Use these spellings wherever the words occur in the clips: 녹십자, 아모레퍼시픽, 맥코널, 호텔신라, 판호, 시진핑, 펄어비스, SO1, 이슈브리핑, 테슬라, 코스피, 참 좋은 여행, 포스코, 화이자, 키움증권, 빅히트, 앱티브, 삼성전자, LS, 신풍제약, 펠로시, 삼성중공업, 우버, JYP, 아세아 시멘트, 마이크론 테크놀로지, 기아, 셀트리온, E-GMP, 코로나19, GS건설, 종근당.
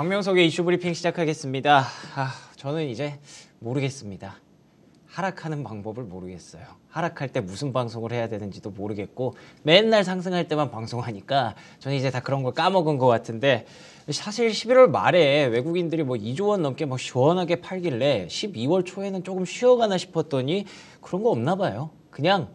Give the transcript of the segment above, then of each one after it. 박명석의 이슈 브리핑 시작하겠습니다. 저는 이제 모르겠습니다. 하락하는 방법을 모르겠어요. 하락할 때 무슨 방송을 해야 되는지도 모르겠고 맨날 상승할 때만 방송하니까 저는 이제 다 그런 걸 까먹은 것 같은데, 사실 11월 말에 외국인들이 뭐 2조 원 넘게 뭐 시원하게 팔길래 12월 초에는 조금 쉬어가나 싶었더니 그런 거 없나 봐요. 그냥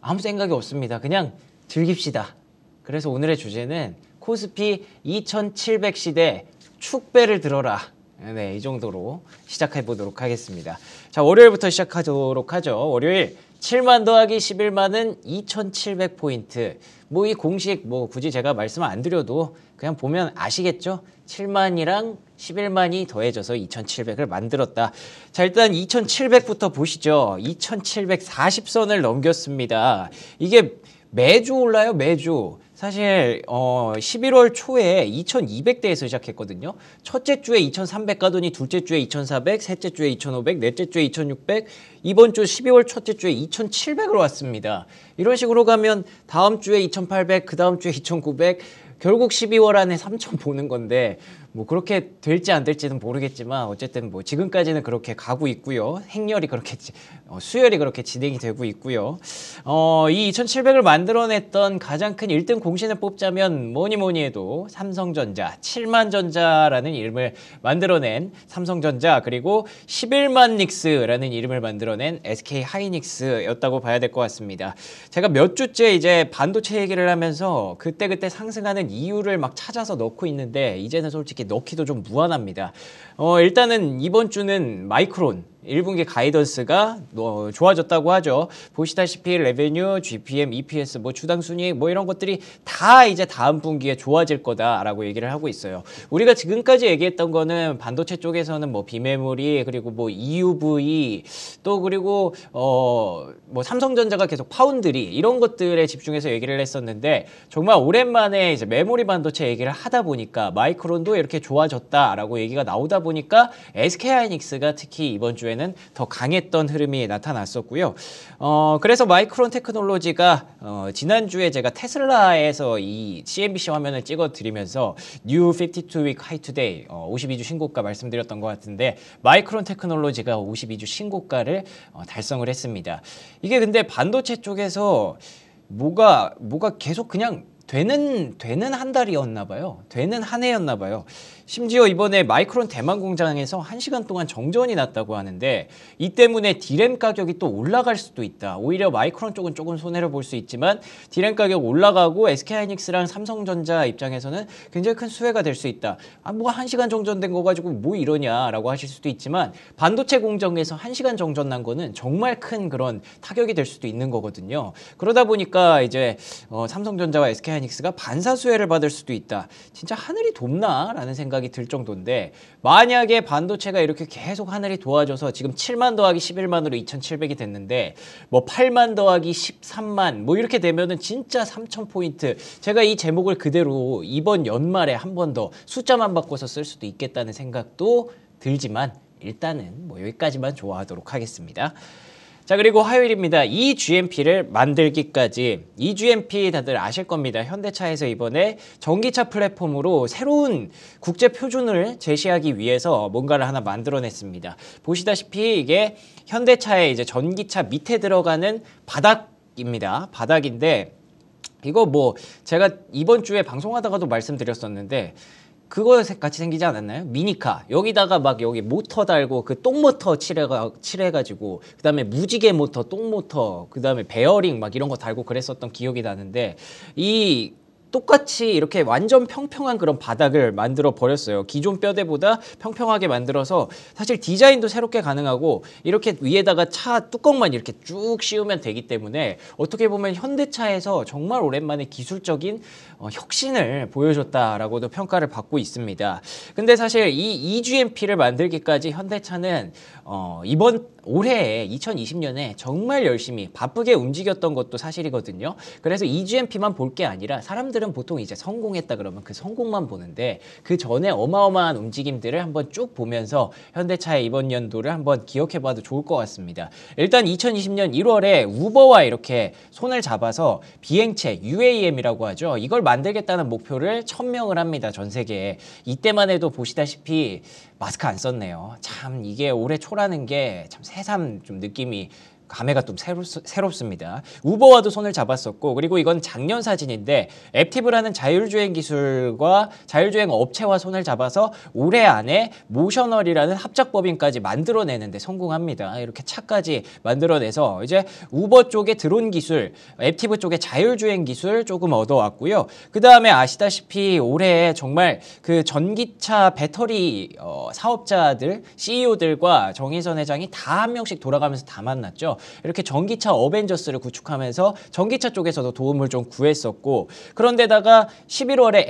아무 생각이 없습니다. 그냥 즐깁시다. 그래서 오늘의 주제는 코스피 2700 시대 축배를 들어라. 네, 이 정도로 시작해보도록 하겠습니다. 자, 월요일부터 시작하도록 하죠. 월요일 7만 더하기 11만은 2700포인트. 뭐 이 공식 뭐 굳이 제가 말씀 안 드려도 그냥 보면 아시겠죠? 7만이랑 11만이 더해져서 2700을 만들었다. 자, 일단 2700부터 보시죠. 2740선을 넘겼습니다. 이게 매주 올라요, 매주. 사실 11월 초에 2200대에서 시작했거든요. 첫째 주에 2300 가더니 둘째 주에 2400, 셋째 주에 2500, 넷째 주에 2600, 이번 주 12월 첫째 주에 2700으로 왔습니다. 이런 식으로 가면 다음 주에 2800, 그 다음 주에 2900, 결국 12월 안에 3000 보는 건데 뭐 그렇게 될지 안 될지는 모르겠지만 어쨌든 뭐 지금까지는 그렇게 가고 있고요. 행렬이 그렇게 수열이 그렇게 진행이 되고 있고요. 이 2700을 만들어냈던 가장 큰 1등 공신을 뽑자면 뭐니 해도 삼성전자, 7만전자라는 이름을 만들어낸 삼성전자, 그리고 11만닉스라는 이름을 만들어낸 SK하이닉스였다고 봐야 될 것 같습니다. 제가 몇 주째 이제 반도체 얘기를 하면서 그때그때 상승하는 이유를 막 찾아서 넣고 있는데 이제는 솔직히 넣기도 좀 무한합니다. 일단은 이번 주는 마이크론 1분기 가이던스가 좋아졌다고 하죠. 보시다시피 레베뉴, GPM, EPS, 뭐 주당 순이익 뭐 이런 것들이 다 이제 다음 분기에 좋아질 거다라고 얘기를 하고 있어요. 우리가 지금까지 얘기했던 거는 반도체 쪽에서는 뭐 비메모리, 그리고 뭐 EUV, 또 그리고 뭐 삼성전자가 계속 파운드리 이런 것들에 집중해서 얘기를 했었는데, 정말 오랜만에 이제 메모리 반도체 얘기를 하다 보니까 마이크론도 이렇게 좋아졌다라고 얘기가 나오다 보니까 SK하이닉스가 특히 이번 주에 는 더 강했던 흐름이 나타났었고요. 그래서 마이크론 테크놀로지가 지난주에 제가 테슬라에서 이 CNBC 화면을 찍어드리면서 New 52-week High Today 52주 신고가 말씀드렸던 것 같은데, 마이크론 테크놀로지가 52주 신고가를 달성을 했습니다. 이게 근데 반도체 쪽에서 뭐가 계속 그냥 되는 한 달이었나 봐요. 되는 한 해였나 봐요. 심지어 이번에 마이크론 대만 공장에서 1시간 동안 정전이 났다고 하는데 이 때문에 디램 가격이 또 올라갈 수도 있다. 오히려 마이크론 쪽은 조금 손해를 볼 수 있지만 디램 가격 올라가고 SK하이닉스랑 삼성전자 입장에서는 굉장히 큰 수혜가 될 수 있다. 아, 뭐가 1시간 정전된 거 가지고 뭐 이러냐라고 하실 수도 있지만 반도체 공정에서 1시간 정전 난 거는 정말 큰 그런 타격이 될 수도 있는 거거든요. 그러다 보니까 이제 삼성전자와 SK하이닉스가 반사 수혜를 받을 수도 있다. 진짜 하늘이 돕나라는 생각이 들 정도인데, 만약에 반도체가 이렇게 계속 하늘이 도와줘서 지금 7만 더하기 11만으로 2700이 됐는데 뭐 8만 더하기 13만 뭐 이렇게 되면은 진짜 3000포인트, 제가 이 제목을 그대로 이번 연말에 한 번 더 숫자만 바꿔서 쓸 수도 있겠다는 생각도 들지만 일단은 뭐 여기까지만 좋아하도록 하겠습니다. 자, 그리고 화요일입니다. E-GMP를 만들기까지. E-GMP 다들 아실 겁니다. 현대차에서 이번에 전기차 플랫폼으로 새로운 국제 표준을 제시하기 위해서 뭔가를 하나 만들어냈습니다. 보시다시피 이게 현대차의 이제 전기차 밑에 들어가는 바닥입니다. 바닥인데 이거 뭐 제가 이번 주에 방송하다가도 말씀드렸었는데 그거 같이 생기지 않았나요? 미니카. 여기다가 막 여기 모터 달고 그 똥모터 칠해가지고 그 다음에 무지개 모터, 똥모터, 그 다음에 베어링 막 이런 거 달고 그랬었던 기억이 나는데, 이 똑같이 이렇게 완전 평평한 그런 바닥을 만들어 버렸어요. 기존 뼈대보다 평평하게 만들어서 사실 디자인도 새롭게 가능하고 이렇게 위에다가 차 뚜껑만 이렇게 쭉 씌우면 되기 때문에 어떻게 보면 현대차에서 정말 오랜만에 기술적인 혁신을 보여줬다라고도 평가를 받고 있습니다. 근데 사실 이 E-GMP를 만들기까지 현대차는 이번 올해에 2020년에 정말 열심히 바쁘게 움직였던 것도 사실이거든요. 그래서 E-GMP만 볼 게 아니라 사람들 사람들은 보통 이제 성공했다 그러면 그 성공만 보는데 그 전에 어마어마한 움직임들을 한번 쭉 보면서 현대차의 이번 연도를 한번 기억해봐도 좋을 것 같습니다. 일단 2020년 1월에 우버와 이렇게 손을 잡아서 비행체 UAM이라고 하죠. 이걸 만들겠다는 목표를 1000명을 합니다. 전 세계에. 이때만 해도 보시다시피 마스크 안 썼네요. 참 이게 올해 초라는 게 참 새삼 좀 느낌이 감회가 좀 새롭습니다. 우버와도 손을 잡았었고, 그리고 이건 작년 사진인데 앱티브라는 자율주행 기술과 자율주행 업체와 손을 잡아서 올해 안에 모셔널이라는 합작법인까지 만들어내는데 성공합니다. 이렇게 차까지 만들어내서 이제 우버 쪽의 드론 기술, 앱티브 쪽의 자율주행 기술 조금 얻어왔고요. 그 다음에 아시다시피 올해 정말 그 전기차 배터리 사업자들, CEO들과 정의선 회장이 다 한 명씩 돌아가면서 다 만났죠. 이렇게 전기차 어벤져스를 구축하면서 전기차 쪽에서도 도움을 좀 구했었고, 그런데다가 11월에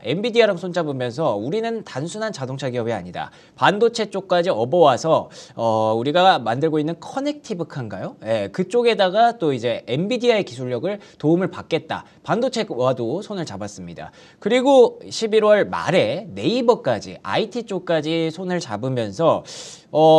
엔비디아랑 손잡으면서 우리는 단순한 자동차 기업이 아니다. 반도체 쪽까지 업어와서 우리가 만들고 있는 커넥티브카인가요? 예, 그쪽에다가 또 이제 엔비디아의 기술력을 도움을 받겠다. 반도체와도 손을 잡았습니다. 그리고 11월 말에 네이버까지 IT 쪽까지 손을 잡으면서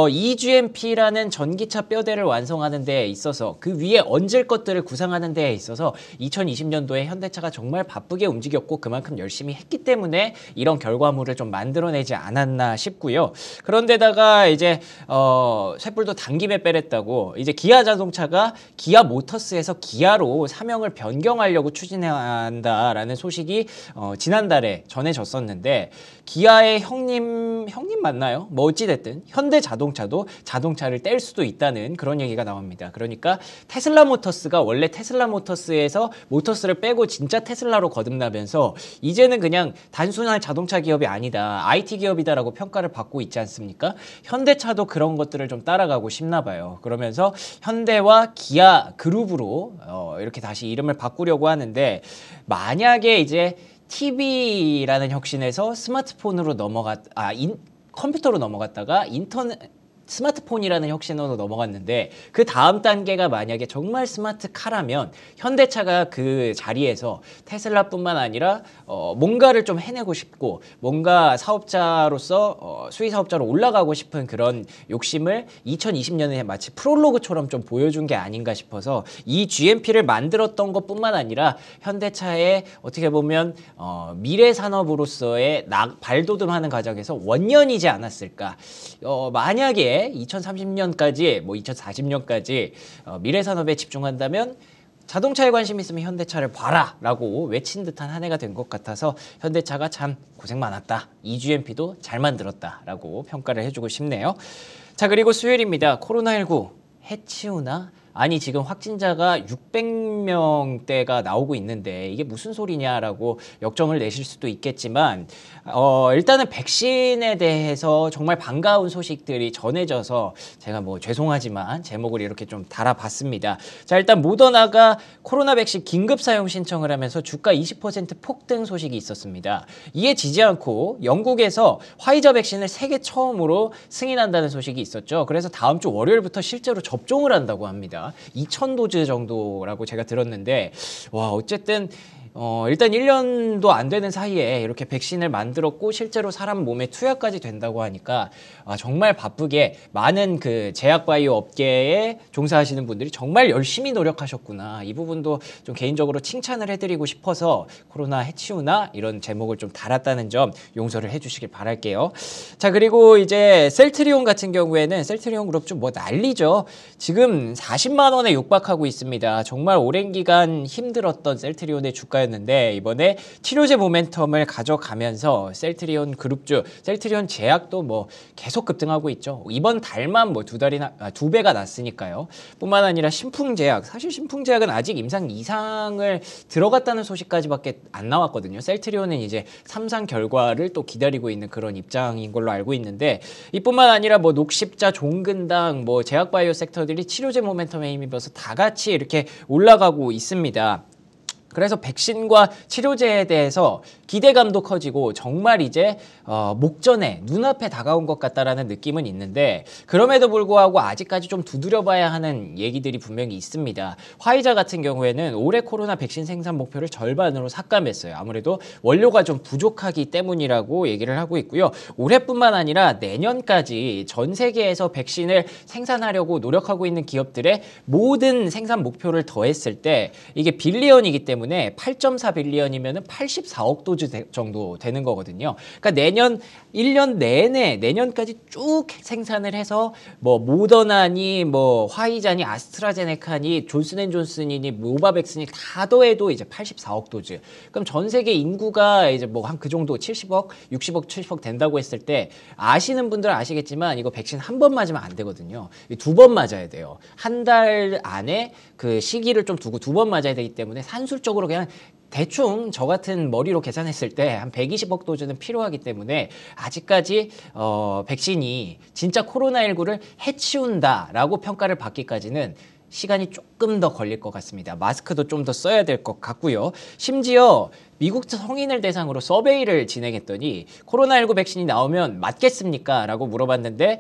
E-GMP라는 전기차 뼈대를 완성하는 데 있어서 그 위에 얹을 것들을 구상하는 데 있어서 2020년도에 현대차가 정말 바쁘게 움직였고 그만큼 열심히 했기 때문에 이런 결과물을 좀 만들어내지 않았나 싶고요. 그런데다가 이제 쇳불도 단김에 빼랬다고 이제 기아 자동차가 기아 모터스에서 기아로 사명을 변경하려고 추진한다라는 소식이 지난달에 전해졌었는데, 기아의 형님 맞나요? 뭐 어찌됐든 현대 자동차도 자동차를 뗄 수도 있다는 그런 얘기가 나옵니다. 그러니까 테슬라 모터스가 원래 테슬라 모터스에서 모터스를 빼고 진짜 테슬라로 거듭나면서 이제는 그냥 단순한 자동차 기업이 아니다, IT 기업이다라고 평가를 받고 있지 않습니까? 현대차도 그런 것들을 좀 따라가고 싶나 봐요. 그러면서 현대와 기아 그룹으로 이렇게 다시 이름을 바꾸려고 하는데, 만약에 이제 TV라는 혁신에서 스마트폰으로 컴퓨터로 넘어갔다가 스마트폰이라는 혁신으로 넘어갔는데, 그 다음 단계가 만약에 정말 스마트카라면 현대차가 그 자리에서 테슬라뿐만 아니라 뭔가를 좀 해내고 싶고 뭔가 사업자로서 수의사업자로 올라가고 싶은 그런 욕심을 2020년에 마치 프롤로그처럼 좀 보여준 게 아닌가 싶어서 이 GMP를 만들었던 것뿐만 아니라 현대차의 어떻게 보면 미래 산업으로서의 발돋움하는 과정에서 원년이지 않았을까. 만약에 2030년까지, 뭐 2040년까지 미래 산업에 집중한다면 자동차에 관심 있으면 현대차를 봐라 라고 외친 듯한 한 해가 된 것 같아서 현대차가 참 고생 많았다, E-GMP도 잘 만들었다 라고 평가를 해주고 싶네요. 자, 그리고 수요일입니다. 코로나19 해치우나? 아니, 지금 확진자가 600명대가 나오고 있는데 이게 무슨 소리냐라고 역정을 내실 수도 있겠지만, 일단은 백신에 대해서 정말 반가운 소식들이 전해져서 제가 뭐 죄송하지만 제목을 이렇게 좀 달아봤습니다. 자, 일단 모더나가 코로나 백신 긴급 사용 신청을 하면서 주가 20% 폭등 소식이 있었습니다. 이에 지지 않고 영국에서 화이자 백신을 세계 처음으로 승인한다는 소식이 있었죠. 그래서 다음 주 월요일부터 실제로 접종을 한다고 합니다. 2000도즈 정도라고 제가 들었는데, 와, 어쨌든 일단 1년도 안 되는 사이에 이렇게 백신을 만들었고 실제로 사람 몸에 투약까지 된다고 하니까, 아, 정말 바쁘게 많은 그 제약바이오 업계에 종사하시는 분들이 정말 열심히 노력하셨구나, 이 부분도 좀 개인적으로 칭찬을 해드리고 싶어서 코로나 해치우나 이런 제목을 좀 달았다는 점 용서를 해주시길 바랄게요. 자, 그리고 이제 셀트리온 같은 경우에는 셀트리온 그룹 좀 뭐 난리죠. 지금 40만 원에 육박하고 있습니다. 정말 오랜 기간 힘들었던 셀트리온의 주가 였는데 이번에 치료제 모멘텀을 가져가면서 셀트리온 그룹주, 셀트리온 제약도 뭐 계속 급등하고 있죠. 이번 달만 뭐 두 배가 났으니까요. 뿐만 아니라 신풍제약, 사실 신풍제약은 아직 임상 이상을 들어갔다는 소식까지밖에 안 나왔거든요. 셀트리온은 이제 3상 결과를 또 기다리고 있는 그런 입장인 걸로 알고 있는데, 이뿐만 아니라 뭐 녹십자, 종근당, 뭐 제약바이오 섹터들이 치료제 모멘텀에 힘입어서 다 같이 이렇게 올라가고 있습니다. 그래서 백신과 치료제에 대해서 기대감도 커지고 정말 이제 목전에 눈앞에 다가온 것 같다라는 느낌은 있는데, 그럼에도 불구하고 아직까지 좀 두드려봐야 하는 얘기들이 분명히 있습니다. 화이자 같은 경우에는 올해 코로나 백신 생산 목표를 절반으로 삭감했어요. 아무래도 원료가 좀 부족하기 때문이라고 얘기를 하고 있고요. 올해뿐만 아니라 내년까지 전 세계에서 백신을 생산하려고 노력하고 있는 기업들의 모든 생산 목표를 더했을 때 이게 빌리언이기 때문에 8.4빌리언이면 84억 도즈 정도 되는 거거든요. 그러니까 내년 1년 내내 내년까지 쭉 생산을 해서 뭐 모더나니 뭐 화이자니 아스트라제네카니 존슨앤존슨이니 노바백스니 다 더해도 이제 84억 도즈. 그럼 전 세계 인구가 이제 뭐 한 그 정도 70억, 60억, 70억 된다고 했을 때 아시는 분들은 아시겠지만 이거 백신 한 번 맞으면 안 되거든요. 두 번 맞아야 돼요. 한 달 안에 그 시기를 좀 두고 두 번 맞아야 되기 때문에 산술적으로 그냥 대충 저 같은 머리로 계산했을 때 한 120억 도즈는 필요하기 때문에 아직까지 백신이 진짜 코로나19를 해치운다라고 평가를 받기까지는 시간이 조금 더 걸릴 것 같습니다. 마스크도 좀 더 써야 될 것 같고요. 심지어 미국 성인을 대상으로 서베이를 진행했더니 코로나19 백신이 나오면 맞겠습니까? 라고 물어봤는데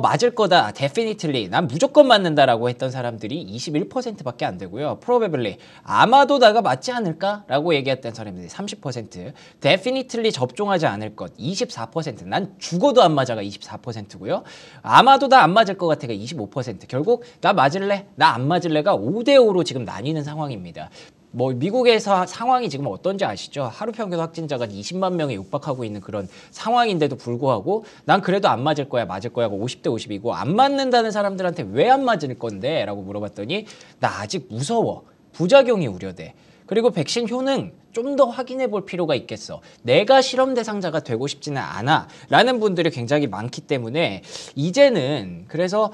맞을 거다, definitely, 난 무조건 맞는다라고 했던 사람들이 21%밖에 안 되고요. probably, 아마도 나가 맞지 않을까라고 얘기했던 사람들이 30%, definitely 접종하지 않을 것 24%, 난 죽어도 안 맞아가 24%고요. 아마도 나 안 맞을 것 같아가 25%, 결국 나 맞을래, 나 안 맞을래가 5대5로 지금 나뉘는 상황입니다. 뭐 미국에서 상황이 지금 어떤지 아시죠? 하루 평균 확진자가 20만 명에 육박하고 있는 그런 상황인데도 불구하고 난 그래도 안 맞을 거야, 맞을 거야가 50대 50이고 안 맞는다는 사람들한테 왜 안 맞을 건데? 라고 물어봤더니 나 아직 무서워. 부작용이 우려돼. 그리고 백신 효능 좀 더 확인해 볼 필요가 있겠어. 내가 실험 대상자가 되고 싶지는 않아 라는 분들이 굉장히 많기 때문에 이제는 그래서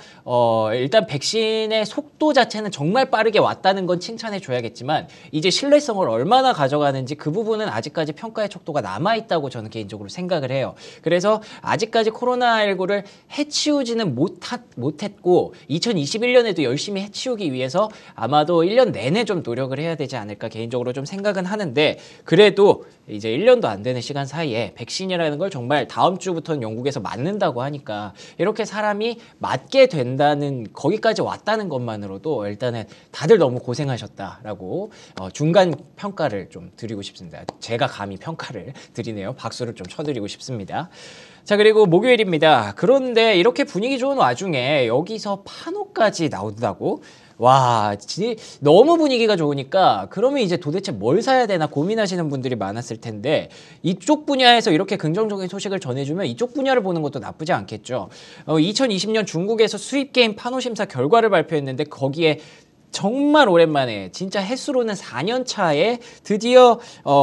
일단 백신의 속도 자체는 정말 빠르게 왔다는 건 칭찬해 줘야겠지만 이제 신뢰성을 얼마나 가져가는지 그 부분은 아직까지 평가의 척도가 남아있다고 저는 개인적으로 생각을 해요. 그래서 아직까지 코로나19를 해치우지는 못했고 2021년에도 열심히 해치우기 위해서 아마도 1년 내내 좀 노력을 해야 되지 않을까 개인적으로 좀 생각은 하는데, 그래도 이제 1년도 안 되는 시간 사이에 백신이라는 걸 정말 다음 주부터는 영국에서 맞는다고 하니까 이렇게 사람이 맞게 된다는 거기까지 왔다는 것만으로도 일단은 다들 너무 고생하셨다라고 중간 평가를 좀 드리고 싶습니다. 제가 감히 평가를 드리네요. 박수를 좀 쳐드리고 싶습니다. 자, 그리고 목요일입니다. 그런데 이렇게 분위기 좋은 와중에 여기서 판호까지 나온다고? 와, 너무 분위기가 좋으니까 그러면 이제 도대체 뭘 사야 되나 고민하시는 분들이 많았을 텐데 이쪽 분야에서 이렇게 긍정적인 소식을 전해주면 이쪽 분야를 보는 것도 나쁘지 않겠죠. 2020년 중국에서 수입게임 판호 심사 결과를 발표했는데 거기에 정말 오랜만에 진짜 횟수로는 4년 차에 드디어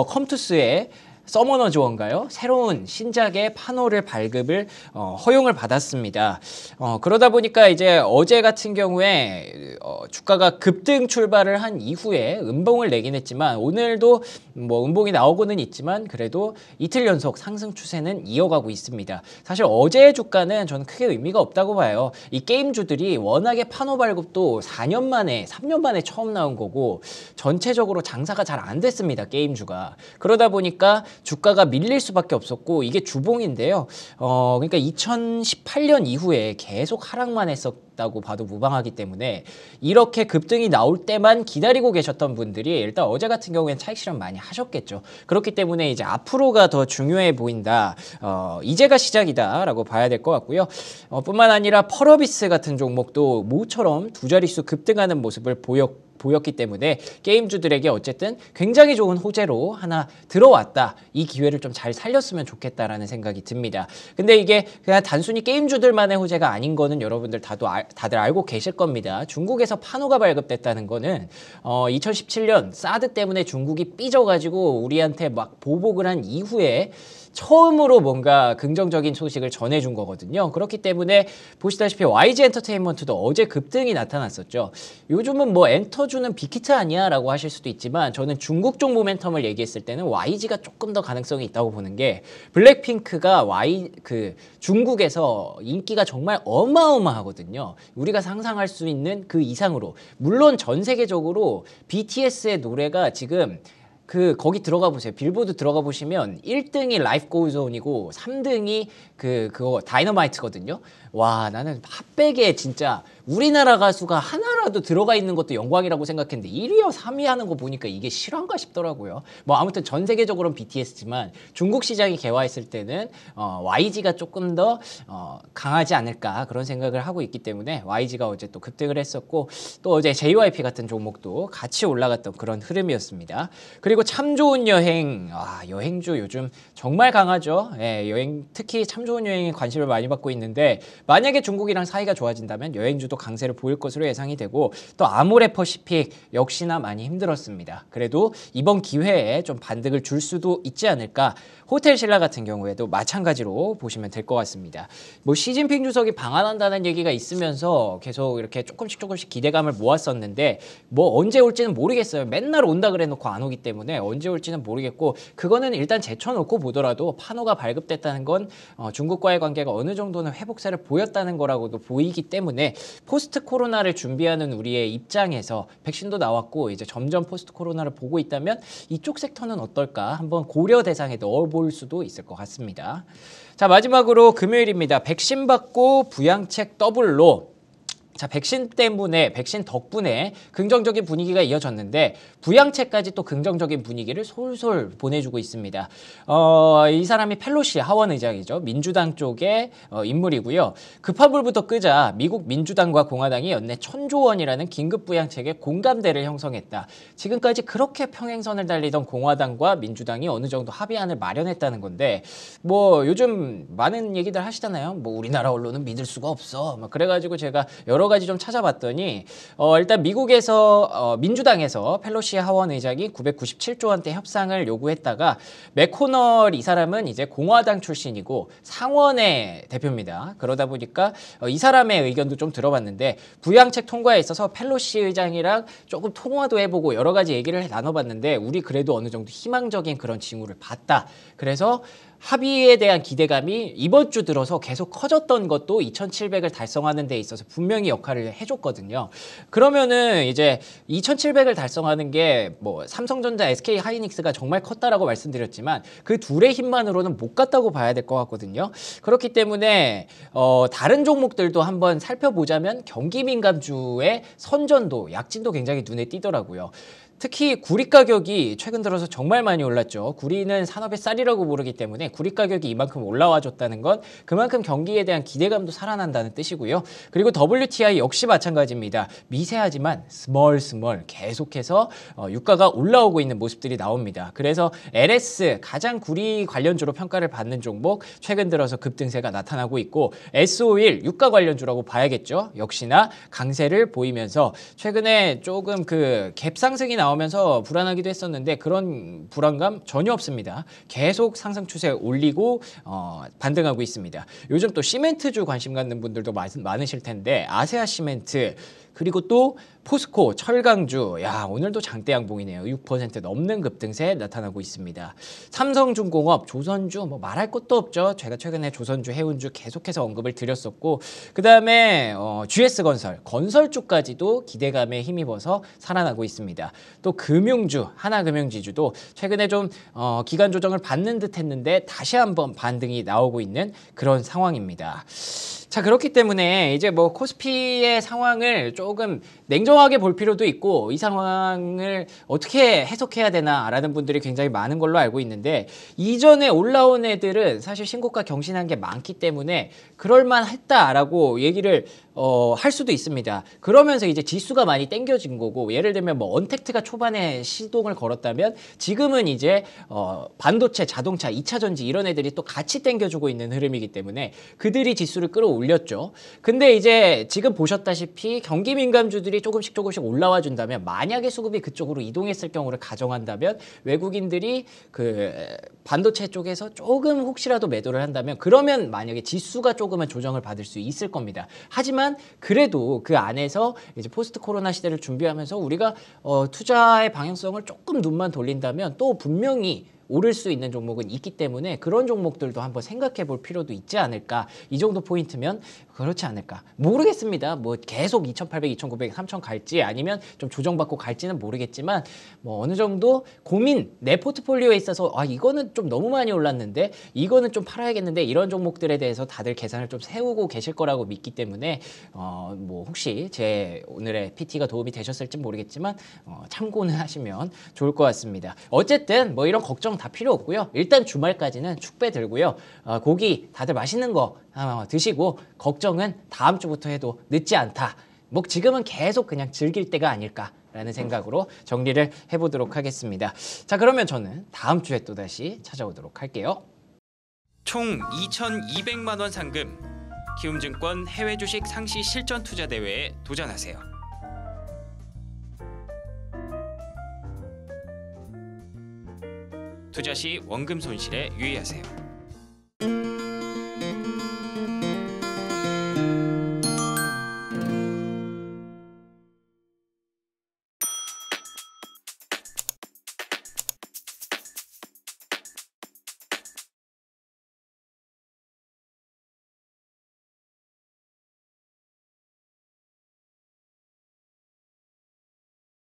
컴투스의 서머너즈원가요? 새로운 신작의 판호를 발급을 허용을 받았습니다. 그러다 보니까 이제 어제 같은 경우에 주가가 급등 출발을 한 이후에 음봉을 내긴 했지만 오늘도 뭐 음봉이 나오고는 있지만 그래도 이틀 연속 상승 추세는 이어가고 있습니다. 사실 어제의 주가는 저는 크게 의미가 없다고 봐요. 이 게임주들이 워낙에 판호 발급도 4년 만에, 3년 만에 처음 나온 거고 전체적으로 장사가 잘 안 됐습니다. 게임주가. 그러다 보니까 주가가 밀릴 수밖에 없었고 이게 주봉인데요. 그러니까 2018년 이후에 계속 하락만 했었다고 봐도 무방하기 때문에 이렇게 급등이 나올 때만 기다리고 계셨던 분들이 일단 어제 같은 경우에는 차익 실현 많이 하셨겠죠. 그렇기 때문에 이제 앞으로가 더 중요해 보인다. 이제가 시작이다라고 봐야 될 것 같고요. 뿐만 아니라 펄어비스 같은 종목도 모처럼 두 자릿수 급등하는 모습을 보였기 때문에 게임주들에게 어쨌든 굉장히 좋은 호재로 하나 들어왔다. 이 기회를 좀 잘 살렸으면 좋겠다라는 생각이 듭니다. 근데 이게 그냥 단순히 게임주들만의 호재가 아닌 거는 여러분들 다들 알고 계실 겁니다. 중국에서 판호가 발급됐다는 거는 2017년 사드 때문에 중국이 삐져가지고 우리한테 막 보복을 한 이후에 처음으로 뭔가 긍정적인 소식을 전해준 거거든요. 그렇기 때문에 보시다시피 YG엔터테인먼트도 어제 급등이 나타났었죠. 요즘은 뭐 엔터주는 빅히트 아니야? 라고 하실 수도 있지만 저는 중국 쪽 모멘텀을 얘기했을 때는 YG가 조금 더 가능성이 있다고 보는 게 블랙핑크가 중국에서 인기가 정말 어마어마하거든요. 우리가 상상할 수 있는 그 이상으로. 물론 전 세계적으로 BTS의 노래가 지금 거기 들어가 보세요. 빌보드 들어가 보시면 1등이 라이프 고우즈 온이고 3등이 그거 다이너마이트거든요. 와, 나는 핫백에 진짜 우리나라 가수가 하나라도 들어가 있는 것도 영광이라고 생각했는데 1위와 3위 하는 거 보니까 이게 실화인가 싶더라고요. 뭐 아무튼 전 세계적으로는 BTS지만 중국 시장이 개화했을 때는 YG가 조금 더 강하지 않을까 그런 생각을 하고 있기 때문에 YG가 어제 또 급등을 했었고 또 어제 JYP 같은 종목도 같이 올라갔던 그런 흐름이었습니다. 그리고 참 좋은 여행, 여행주 요즘 정말 강하죠. 예, 여행 특히 참 좋은 여행에 관심을 많이 받고 있는데 만약에 중국이랑 사이가 좋아진다면 여행주도 강세를 보일 것으로 예상이 되고 또 아모레퍼시픽 역시나 많이 힘들었습니다. 그래도 이번 기회에 좀 반등을 줄 수도 있지 않을까. 호텔신라 같은 경우에도 마찬가지로 보시면 될 것 같습니다. 뭐 시진핑 주석이 방한한다는 얘기가 있으면서 계속 이렇게 조금씩 기대감을 모았었는데 뭐 언제 올지는 모르겠어요. 맨날 온다 그래놓고 안 오기 때문에 언제 올지는 모르겠고 그거는 일단 제쳐놓고 보더라도 판호가 발급됐다는 건 중국과의 관계가 어느 정도는 회복세를 보였다는 거라고도 보이기 때문에 포스트 코로나를 준비하는 우리의 입장에서 백신도 나왔고 이제 점점 포스트 코로나를 보고 있다면 이쪽 섹터는 어떨까 한번 고려 대상에 넣어볼 수도 있을 것 같습니다. 자, 마지막으로 금요일입니다. 백신 받고 부양책 더블로 자, 백신 덕분에 긍정적인 분위기가 이어졌는데 부양책까지 또 긍정적인 분위기를 솔솔 보내주고 있습니다. 이 사람이 펠로시 하원 의장이죠. 민주당 쪽의 인물이고요. 급한 불부터 끄자 미국 민주당과 공화당이 연내 1000조 원이라는 긴급 부양책의 공감대를 형성했다. 지금까지 그렇게 평행선을 달리던 공화당과 민주당이 어느 정도 합의안을 마련했다는 건데 뭐 요즘 많은 얘기들 하시잖아요. 뭐 우리나라 언론은 믿을 수가 없어. 막 그래가지고 제가 여러 가지 좀 찾아봤더니 일단 미국에서 민주당에서 펠로시 하원 의장이 997조 원대 협상을 요구했다가 맥코널 이 사람은 이제 공화당 출신이고 상원의 대표입니다. 그러다 보니까 이 사람의 의견도 좀 들어봤는데 부양책 통과에 있어서 펠로시 의장이랑 조금 통화도 해보고 여러 가지 얘기를 나눠봤는데 우리 그래도 어느 정도 희망적인 그런 징후를 봤다. 그래서 합의에 대한 기대감이 이번 주 들어서 계속 커졌던 것도 2700을 달성하는 데 있어서 분명히 역할을 해줬거든요. 그러면은 이제 2700을 달성하는 게 뭐 삼성전자, SK하이닉스가 정말 컸다라고 말씀드렸지만 그 둘의 힘만으로는 못 갔다고 봐야 될 것 같거든요. 그렇기 때문에 다른 종목들도 한번 살펴보자면 경기 민감주의 선전도, 약진도 굉장히 눈에 띄더라고요. 특히 구리 가격이 최근 들어서 정말 많이 올랐죠. 구리는 산업의 쌀이라고 부르기 때문에 구리 가격이 이만큼 올라와 줬다는 건 그만큼 경기에 대한 기대감도 살아난다는 뜻이고요. 그리고 WTI 역시 마찬가지입니다. 미세하지만 스멀 계속해서 유가가 올라오고 있는 모습들이 나옵니다. 그래서 LS 가장 구리 관련주로 평가를 받는 종목 최근 들어서 급등세가 나타나고 있고 SO1 유가 관련주라고 봐야겠죠. 역시나 강세를 보이면서 최근에 조금 갭 상승이 나오면서 불안하기도 했었는데 그런 불안감 전혀 없습니다. 계속 상승 추세 올리고 반등하고 있습니다. 요즘 또 시멘트주 관심 갖는 분들도 많으실 텐데 아세아 시멘트 그리고 또 포스코, 철강주, 야 오늘도 장대양봉이네요. 6% 넘는 급등세 나타나고 있습니다. 삼성중공업, 조선주 뭐 말할 것도 없죠. 제가 최근에 조선주, 해운주 계속해서 언급을 드렸었고 그 다음에 GS건설, 건설주까지도 기대감에 힘입어서 살아나고 있습니다. 또 금융주, 하나금융지주도 최근에 좀 기간 조정을 받는 듯 했는데 다시 한번 반등이 나오고 있는 그런 상황입니다. 자, 그렇기 때문에 이제 뭐 코스피의 상황을 조금 냉정하게 볼 필요도 있고 이 상황을 어떻게 해석해야 되나 라는 분들이 굉장히 많은 걸로 알고 있는데 이전에 올라온 애들은 사실 신고가 경신한 게 많기 때문에 그럴만 했다라고 얘기를 할 수도 있습니다. 그러면서 이제 지수가 많이 땡겨진 거고, 예를 들면 뭐 언택트가 초반에 시동을 걸었다면 지금은 이제 반도체, 자동차, 2차전지 이런 애들이 또 같이 땡겨주고 있는 흐름이기 때문에 그들이 지수를 끌어올렸죠. 근데 이제 지금 보셨다시피 경기 민감주들이 조금씩 올라와 준다면, 만약에 수급이 그쪽으로 이동했을 경우를 가정한다면 외국인들이 그 반도체 쪽에서 조금 혹시라도 매도를 한다면, 그러면 만약에 지수가 조금은 조정을 받을 수 있을 겁니다. 하지만 그래도 그 안에서 이제 포스트 코로나 시대를 준비하면서 우리가 투자의 방향성을 조금 눈만 돌린다면 또 분명히 오를 수 있는 종목은 있기 때문에 그런 종목들도 한번 생각해 볼 필요도 있지 않을까. 이 정도 포인트면 그렇지 않을까. 모르겠습니다. 뭐 계속 2800, 2900, 3000 갈지 아니면 좀 조정받고 갈지는 모르겠지만, 뭐 어느 정도 고민, 내 포트폴리오에 있어서 아 이거는 좀 너무 많이 올랐는데 이거는 좀 팔아야겠는데, 이런 종목들에 대해서 다들 계산을 좀 세우고 계실 거라고 믿기 때문에 뭐 혹시 제 오늘의 PT가 도움이 되셨을지 모르겠지만 참고는 하시면 좋을 것 같습니다. 어쨌든 뭐 이런 걱정 다 필요 없고요. 일단 주말까지는 축배 들고요. 고기 다들 맛있는 거 드시고, 걱정은 다음 주부터 해도 늦지 않다. 뭐 지금은 계속 그냥 즐길 때가 아닐까라는 생각으로 정리를 해보도록 하겠습니다. 자, 그러면 저는 다음 주에 또다시 찾아오도록 할게요. 총 2,200만 원 상금, 키움증권 해외 주식 상시 실전 투자 대회에 도전하세요. 투자 시 원금 손실에 유의하세요.